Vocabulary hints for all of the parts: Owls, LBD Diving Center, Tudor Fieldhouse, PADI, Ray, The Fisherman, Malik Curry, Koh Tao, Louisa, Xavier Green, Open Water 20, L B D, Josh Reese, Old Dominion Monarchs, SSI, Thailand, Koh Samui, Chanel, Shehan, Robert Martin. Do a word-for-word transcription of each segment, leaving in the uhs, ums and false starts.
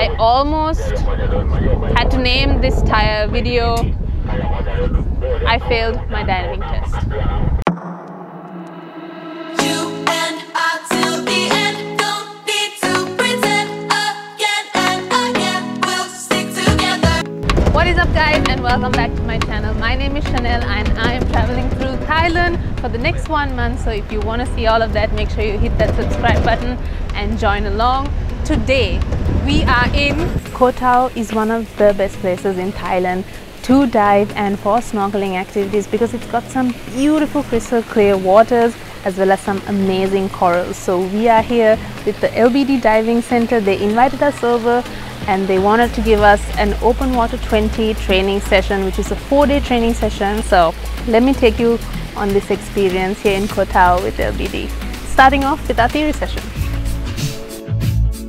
I almost had to name this tire video I failed my diving test. What is up guys, and welcome back to my channel. My name is Chanel and I am traveling through Thailand for the next one month, so if you want to see all of that, make sure you hit that subscribe button and join along. Today we are in Koh Tao, is one of the best places in Thailand to dive and for snorkeling activities because it's got some beautiful crystal clear waters as well as some amazing corals. So we are here with the L B D Diving Center. They invited us over and they wanted to give us an Open Water twenty training session, which is a four-day training session. So let me take you on this experience here in Koh Tao with L B D, starting off with our theory session.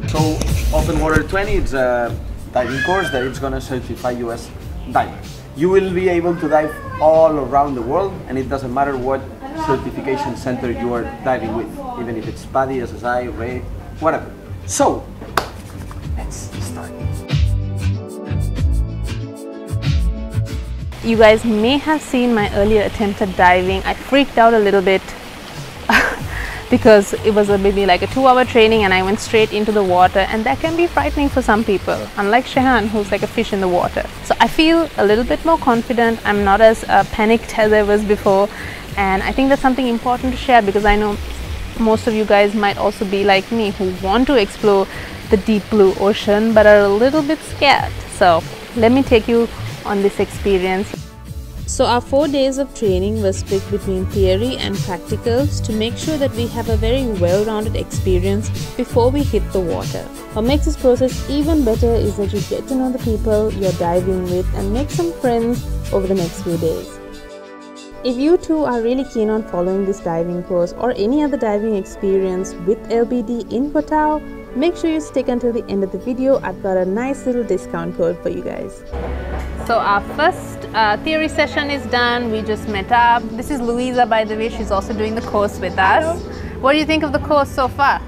So Open Water twenty, it's a diving course that it's going to certify you as divers. You will be able to dive all around the world, and it doesn't matter what certification center you are diving with, even if it's PADI, S S I, Ray, whatever. So let's start. You guys may have seen my earlier attempt at diving. I freaked out a little bit because it was a, maybe like a two-hour training and I went straight into the water, and that can be frightening for some people, unlike Shehan, who's like a fish in the water. So I feel a little bit more confident. I'm not as uh, panicked as I was before, and I think that's something important to share because I know most of you guys might also be like me, who want to explore the deep blue ocean but are a little bit scared. So let me take you on this experience. So our four days of training were split between theory and practicals to make sure that we have a very well-rounded experience before we hit the water. What makes this process even better is that you get to know the people you're diving with and make some friends over the next few days. If you too are really keen on following this diving course or any other diving experience with L B D in Koh Tao, make sure you stick until the end of the video. I've got a nice little discount code for you guys. So our first uh, theory session is done. We just met up. This is Louisa, by the way. She's also doing the course with us. Hello. What do you think of the course so far?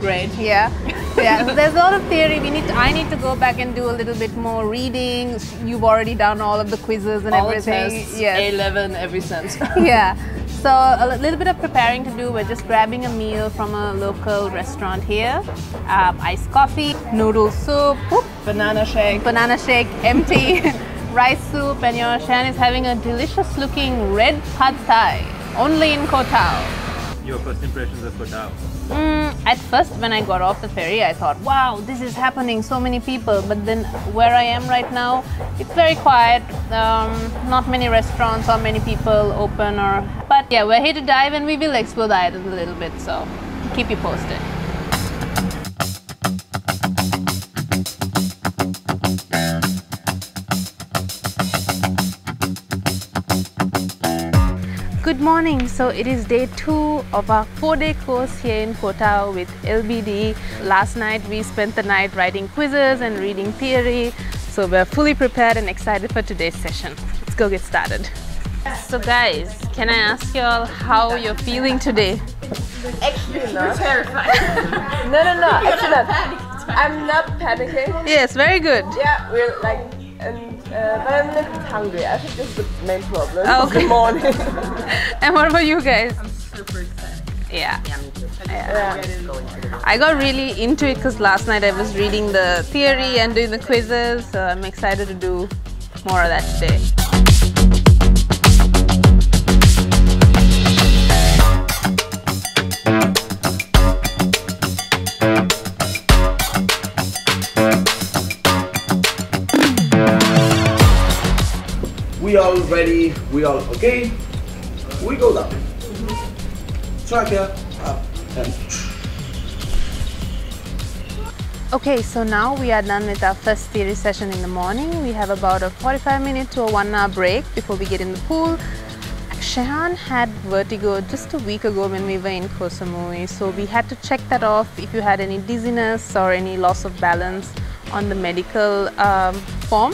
Great. Yeah. Yeah. So there's a lot of theory. We need. To, I need to go back and do a little bit more reading. You've already done all of the quizzes and all everything. Tests, yes. A eleven, every sense. Yeah. So a little bit of preparing to do. We're just grabbing a meal from a local restaurant here. Um, iced coffee, noodle soup, whoop, banana shake, banana shake, empty, rice soup, and your Shan is having a delicious-looking red pad thai, only in Koh Tao. Your first impressions of Koh Tao? Mm, at first, when I got off the ferry, I thought, wow, this is happening, so many people. But then, where I am right now, it's very quiet. Um, not many restaurants or many people open, or. But yeah, we're here to dive and we will explore the island a little bit, so keep you posted. Good morning. So it is day two of our four-day course here in Koh Tao with L B D. Last night we spent the night writing quizzes and reading theory, so we're fully prepared and excited for today's session. Let's go get started. So guys, can I ask you all how you're feeling today? Actually not. Terrified. No, no, no. Actually not. I'm not panicking. Yes, very good. Yeah, we're like, and, uh, but I'm a little hungry. I think that's the main problem. Oh, okay. Good morning. And what about you guys? I'm super excited. Yeah. Yeah, me too. Yeah. Yeah. I got really into it because last night I was reading the theory and doing the quizzes, so I'm excited to do more of that today. We all ready, we all okay, we go down. Trachea, up and... Okay, so now we are done with our first theory session in the morning. We have about a forty-five minute to a one hour break before we get in the pool. Shehan had vertigo just a week ago when we were in Koh Samui, so we had to check that off if you had any dizziness or any loss of balance on the medical um, form.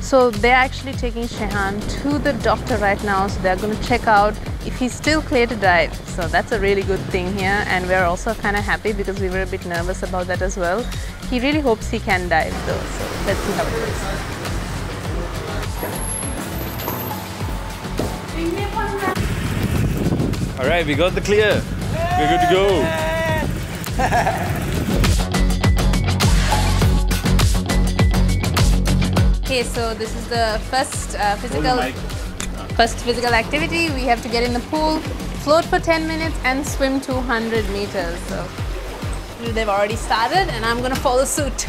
So they're actually taking Shehan to the doctor right now, so they're going to check out if he's still clear to dive. So that's a really good thing here, and we're also kind of happy because we were a bit nervous about that as well. He really hopes he can dive though, so let's see how it goes. All right, we got the clear. We're good to go. Okay, so this is the first uh, physical, first physical activity. We have to get in the pool, float for ten minutes, and swim two hundred meters. So they've already started, and I'm gonna follow suit.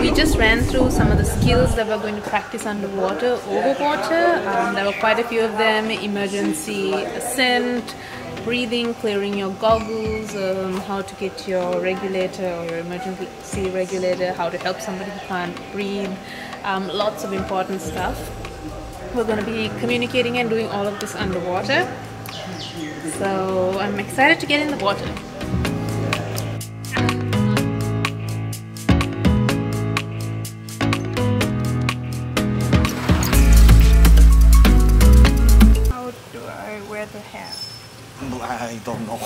We just ran through some of the skills that we're going to practice underwater, over water. Um, there were quite a few of them: emergency ascent, breathing, clearing your goggles, um, how to get your regulator or your emergency regulator, how to help somebody who can't breathe, um, lots of important stuff. We're going to be communicating and doing all of this underwater. So I'm excited to get in the water. I don't know.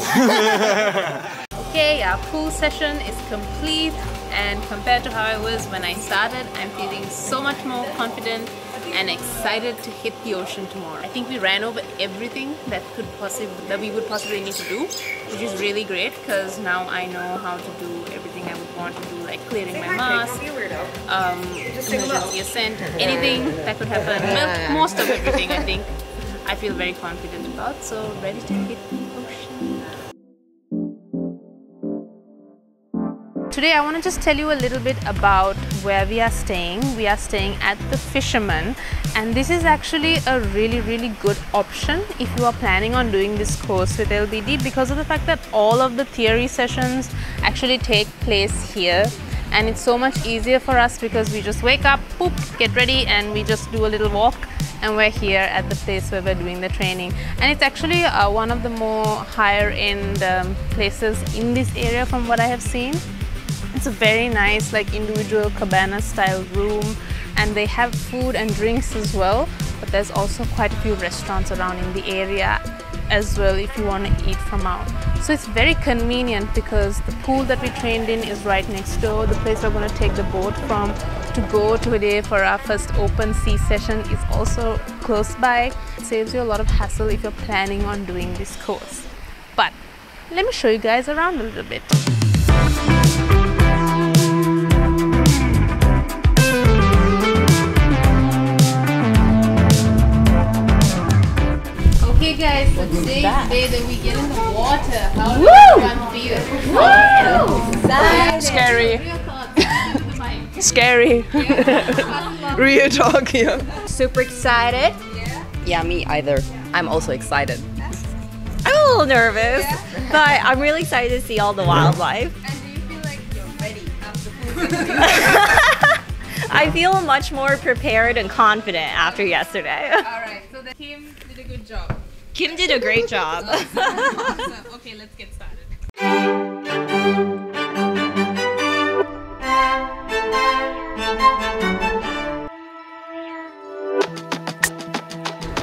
Okay, our pool session is complete, and compared to how I was when I started, I'm feeling so much more confident and excited to hit the ocean tomorrow. I think we ran over everything that could possibly that we would possibly need to do, which is really great because now I know how to do everything I would want to do, like clearing my mask, um, emergency ascent, anything that could happen. Well, most of everything I think. I feel very confident about, so ready to hit the ocean. Today I want to just tell you a little bit about where we are staying. We are staying at The Fisherman, and this is actually a really really good option if you are planning on doing this course with L B D, because of the fact that all of the theory sessions actually take place here. And it's so much easier for us because we just wake up, poop, get ready, and we just do a little walk, and we're here at the place where we're doing the training. And it's actually uh, one of the more higher end um, places in this area from what I have seen. It's a very nice, like, individual cabana style room, and they have food and drinks as well, but there's also quite a few restaurants around in the area as well if you want to eat from out. So it's very convenient because the pool that we trained in is right next door. The place we're going to take the boat from to go to today for our first open sea session is also close by. It saves you a lot of hassle if you're planning on doing this course. But let me show you guys around a little bit. Okay guys, so today is the day that we get in the water. How does everyone feel? Woo! Excited. Scary. Scary. Yeah. Real talk here. Yeah. Super excited. Yeah. Yeah, me either. Yeah. I'm also excited. I'm a little nervous, yeah. But I'm really excited to see all the wildlife. And do you feel like you're ready after pool? I feel much more prepared and confident after yesterday. All right, so the team did a good job. Kim did a great job. Awesome, awesome. Okay, let's get started.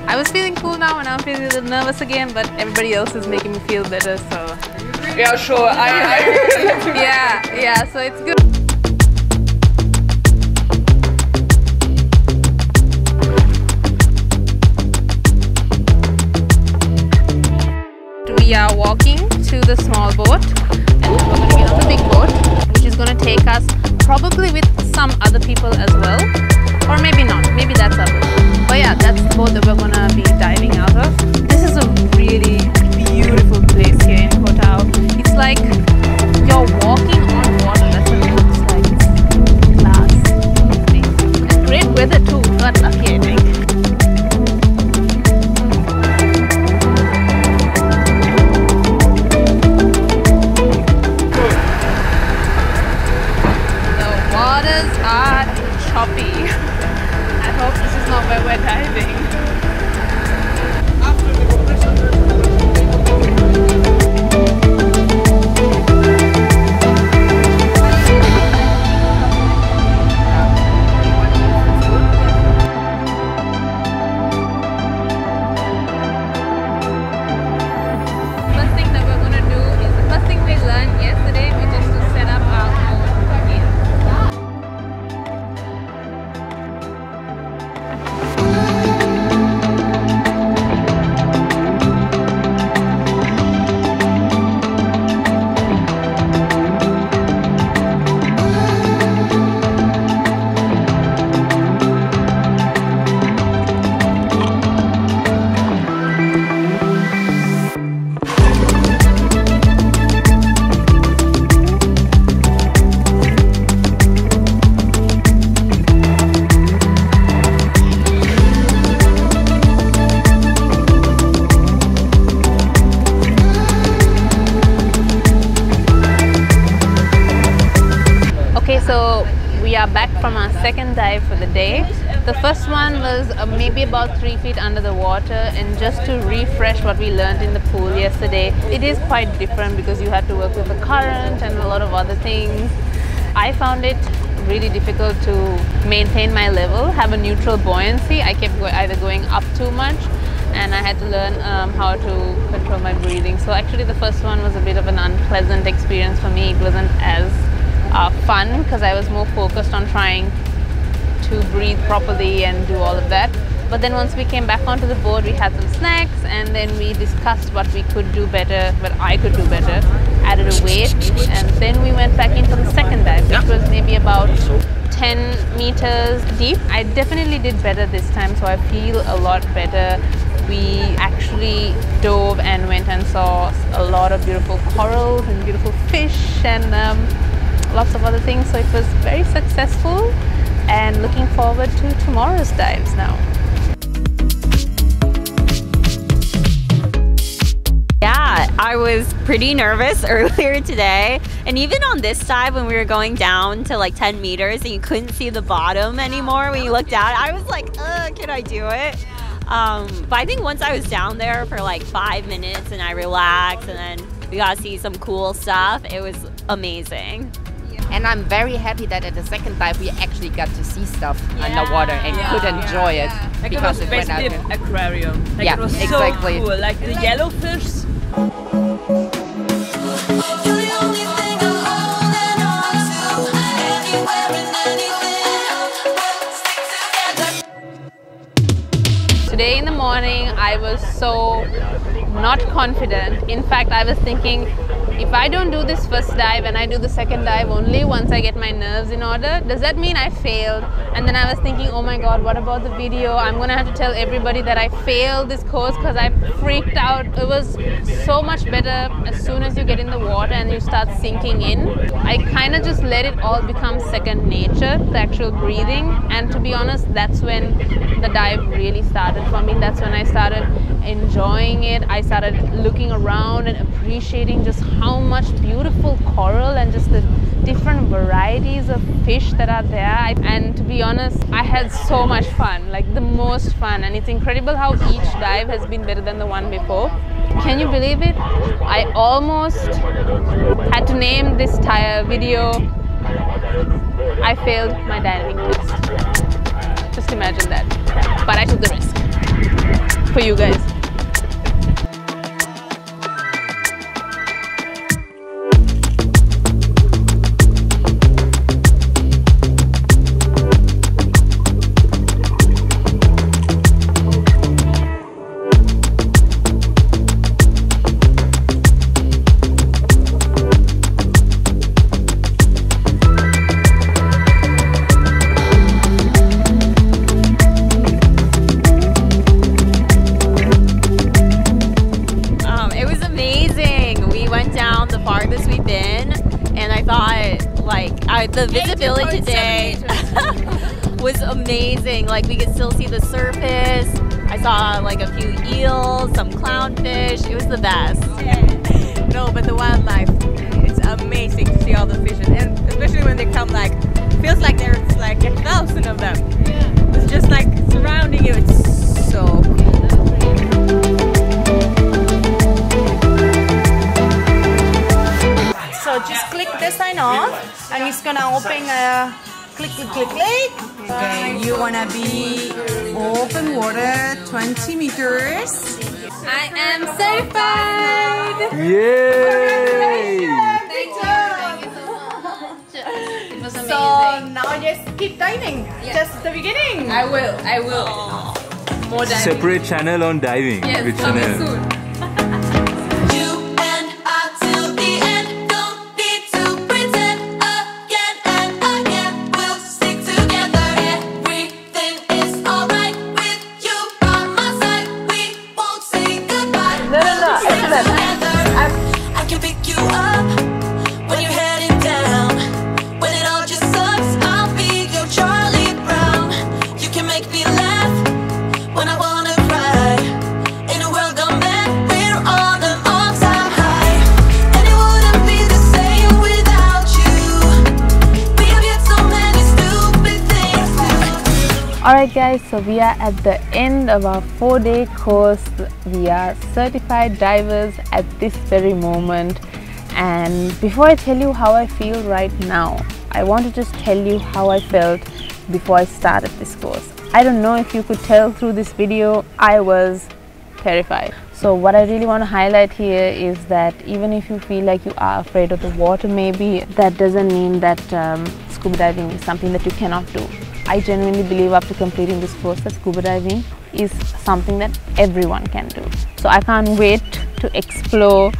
I was feeling cool now, and I'm feeling a little nervous again, but everybody else is making me feel better, so. Yeah, sure. I, I yeah, yeah, so it's good. We are walking to the small boat, and we're going to get on the big boat, which is going to take us probably with some other people as well, or maybe not, maybe that's our boat. But yeah, that's the boat that we're going to be diving out of. This is a really beautiful place here in Koh Tao. It's like you're walking on water, that's what it looks like. It's glass. And great weather too, we got lucky I think. I hope this is not where we're diving. So we are back from our second dive for the day. The first one was uh, maybe about three feet under the water, and just to refresh what we learned in the pool yesterday, it is quite different because you have to work with the current and a lot of other things. I found it really difficult to maintain my level, have a neutral buoyancy. I kept go either going up too much, and I had to learn um, how to control my breathing. So actually the first one was a bit of an unpleasant experience for me. It wasn't as uh, fun because I was more focused on trying to breathe properly and do all of that. But then once we came back onto the board, we had some snacks, and then we discussed what we could do better, what I could do better, added a weight, and then we went back in for the second dive, which was maybe about ten meters deep. I definitely did better this time, so I feel a lot better. We actually dove and went and saw a lot of beautiful corals and beautiful fish and um, lots of other things, so it was very successful, and looking forward to tomorrow's dives now. Yeah, I was pretty nervous earlier today, and even on this side when we were going down to like ten meters and you couldn't see the bottom anymore when you looked out, I was like, uh, can I do it? Um, but I think once I was down there for like five minutes and I relaxed and then we got to see some cool stuff, it was amazing. And I'm very happy that at the second dive we actually got to see stuff yeah. underwater and yeah. could enjoy yeah. it. Yeah. Like because it was a big aquarium. Like yeah, it was exactly. so cool. Like the yellowfish. Today in the morning I was so not confident. In fact, I was thinking, if I don't do this first dive and I do the second dive only once I get my nerves in order, does that mean I failed? And then I was thinking, oh my god, what about the video? I'm gonna have to tell everybody that I failed this course because I freaked out. It was so much better as soon as you get in the water and you start sinking in. I kind of just let it all become second nature, the actual breathing. And to be honest, that's when the dive really started for me. That's when I started enjoying it. I started looking around and appreciating just how much beautiful coral and just the different varieties of fish that are there. And to be honest, I had so much fun, like the most fun, and it's incredible how each dive has been better than the one before. Can you believe it? I almost had to name this entire video "I failed my diving test." Just imagine that. But I took the risk for you guys. The visibility today was amazing. Like, we could still see the surface. I saw like a few eels, some clownfish. It was the best. Yeah. No, but the wildlife, it's amazing to see all the fishes, and especially when they come, like, feels like there's like a thousand of them. Yeah. It's just like surrounding you. It's so cool. So just click this sign off. And it's gonna open a click, click, click, click. Okay, you wanna be open water twenty meters. I am certified! Yay! Thank you. Thank you so much. It was amazing. So now just keep diving. Yes. Just the beginning. I will. I will. More diving. Separate channel on diving. Yes, with Chanel. Soon. Alright guys, so we are at the end of our four day course. We are certified divers at this very moment, and before I tell you how I feel right now, I want to just tell you how I felt before I started this course. I don't know if you could tell through this video, I was terrified. So what I really want to highlight here is that even if you feel like you are afraid of the water, maybe that doesn't mean that um, scuba diving is something that you cannot do. I genuinely believe after completing this course that scuba diving is something that everyone can do. So I can't wait to explore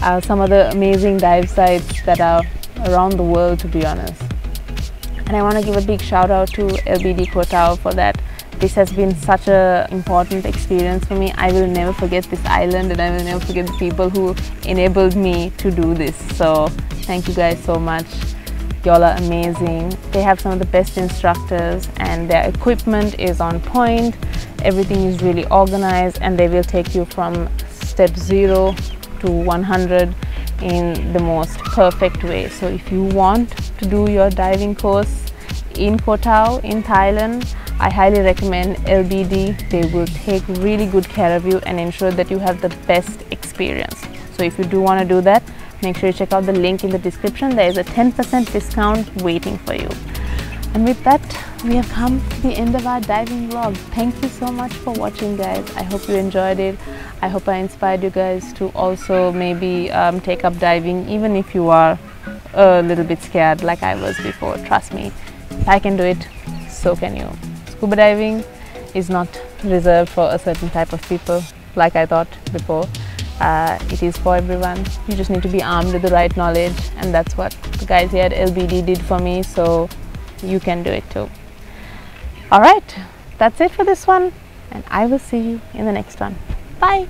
uh, some of the amazing dive sites that are around the world, to be honest. And I want to give a big shout out to L B D Koh Tao for that. This has been such an important experience for me. I will never forget this island, and I will never forget the people who enabled me to do this. So thank you guys so much. Y'all are amazing. They have some of the best instructors, and their equipment is on point. Everything is really organized, and they will take you from step zero to one hundred in the most perfect way. So if you want to do your diving course in Koh Tao in Thailand, I highly recommend L B D. They will take really good care of you and ensure that you have the best experience. So if you do want to do that, make sure you check out the link in the description. There is a ten percent discount waiting for you. And with that, we have come to the end of our diving vlog. Thank you so much for watching, guys. I hope you enjoyed it. I hope I inspired you guys to also maybe um, take up diving, even if you are a little bit scared like I was before. Trust me, if I can do it, so can you. Scuba diving is not reserved for a certain type of people like I thought before. Uh, it is for everyone. You just need to be armed with the right knowledge, and that's what the guys here at L B D did for me, so you can do it too. Alright, that's it for this one, and I will see you in the next one. Bye!